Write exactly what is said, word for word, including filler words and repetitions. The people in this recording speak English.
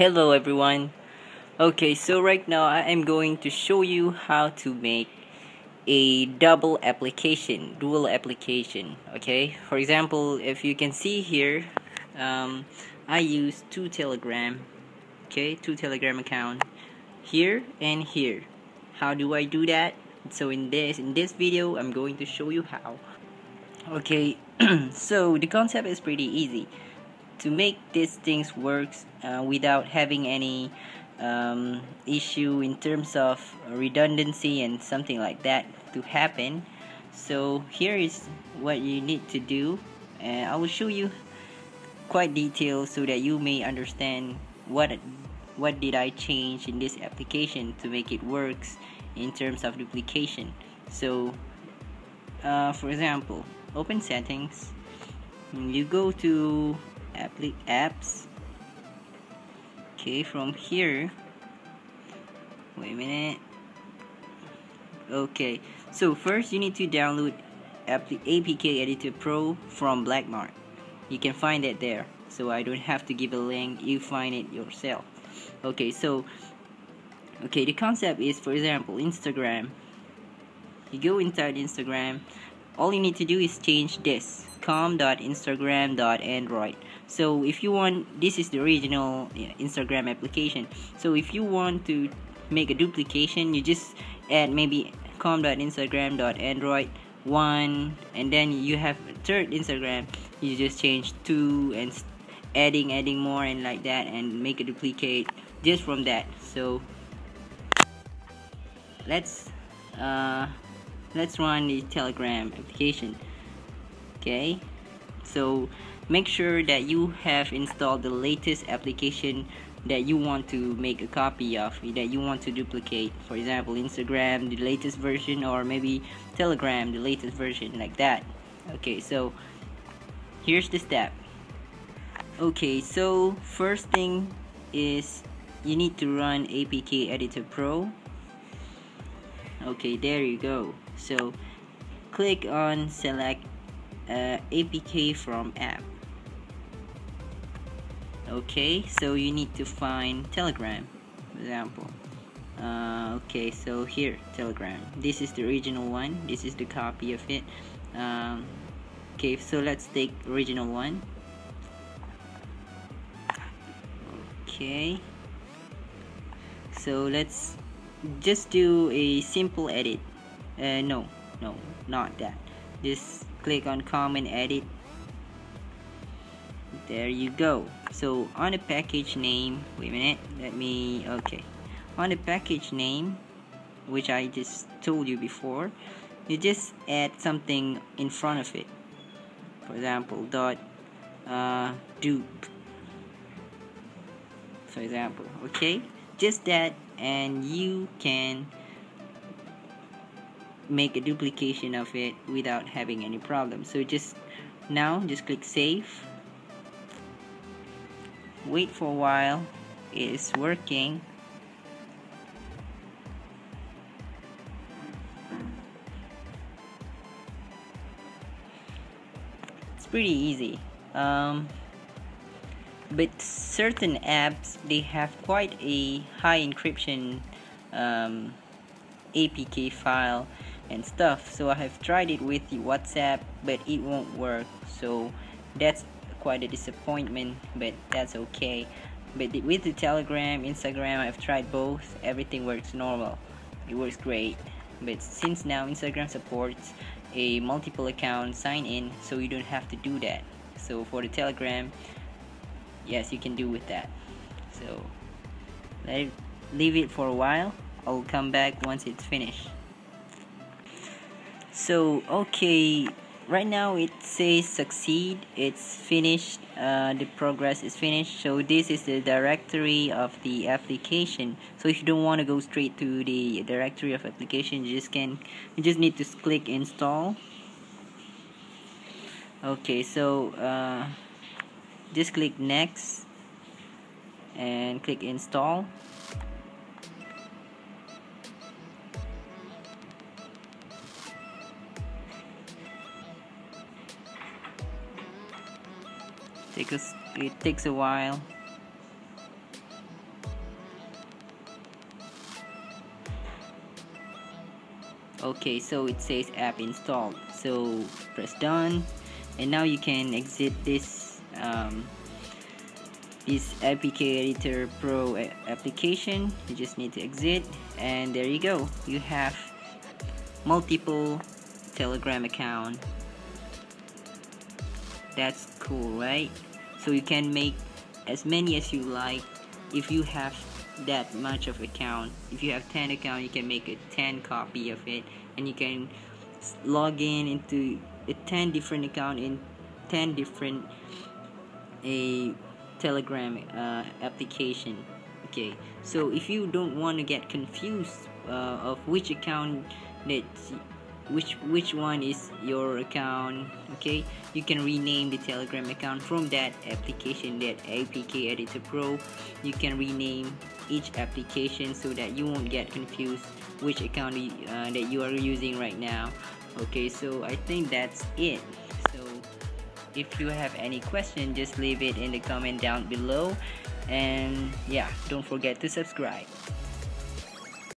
Hello everyone. Okay, so right now I am going to show you how to make a double application, dual application. Okay, for example, if you can see here, um, I use two Telegram, okay, two Telegram account here and here. How do I do that? So in this in this video, I'm going to show you how. Okay, so the concept is pretty easy. To make these things work uh, without having any um, issue in terms of redundancy and something like that to happen, so here is what you need to do, and I will show you quite detailed so that you may understand what what did I change in this application to make it works in terms of duplication. So uh, for example, open settings, you go to apps. Okay, from here, wait a minute. Okay, so first you need to download A P K Editor Pro from Blackmart. You can find it there, so I don't have to give a link, you find it yourself. Okay, so okay, the concept is, for example, Instagram. You go inside Instagram, all you need to do is change this com dot instagram dot android. So if you want, this is the original Instagram application, so if you want to make a duplication, you just add maybe com dot instagram dot android one, and then you have a third Instagram, you just change two and adding adding more and like that, and make a duplicate just from that. So let's uh, let's run the Telegram application. Okay, so make sure that you have installed the latest application that you want to make a copy of, that you want to duplicate. For example, Instagram, the latest version, or maybe Telegram, the latest version, like that. Okay, so here's the step. Okay, so first thing is you need to run A P K Editor Pro. Okay, there you go. So click on select Uh, A P K from app. Okay, so you need to find Telegram, for example. Uh, okay, so here, Telegram. This is the original one. This is the copy of it. Um, okay, so let's take original one. Okay. So let's just do a simple edit. Uh, no, no, not that. Just click on common edit. There you go. So on the package name, wait a minute, let me, okay, on the package name, which I just told you before, you just add something in front of it. For example, dot uh, dupe, for example. Okay, just that, and you can make a duplication of it without having any problem. So just now just click save, wait for a while, it is working. It's pretty easy, um, but certain apps, they have quite a high encryption um, A P K file and stuff, so I have tried it with the WhatsApp, but it won't work, so that's quite a disappointment, but that's okay. But the, with the Telegram, Instagram, I've tried both, everything works normal, it works great. But since now Instagram supports a multiple account sign in, so you don't have to do that. So for the Telegram, yes, you can do with that. So let it, leave it for a while, I'll come back once it's finished. So okay, right now it says succeed, it's finished, uh, the progress is finished. So this is the directory of the application. So if you don't want to go straight to the directory of application, you just can you just need to click install. Okay, so uh, just click next and click install. Because it takes a while. Okay, so it says app installed, so press done, and now you can exit this um, this A P K Editor Pro application. You just need to exit, and there you go, you have multiple Telegram account. That's cool, right? So you can make as many as you like. If you have that much of account, if you have ten account, you can make a ten copy of it, and you can log in into a ten different account in ten different a Telegram uh, application. Okay, so if you don't want to get confused uh, of which account that which which one is your account, okay, you can rename the Telegram account from that application, that A P K Editor Pro. You can rename each application so that you won't get confused which account uh, that you are using right now. Okay, so I think that's it. So if you have any question, just leave it in the comment down below, and yeah, don't forget to subscribe.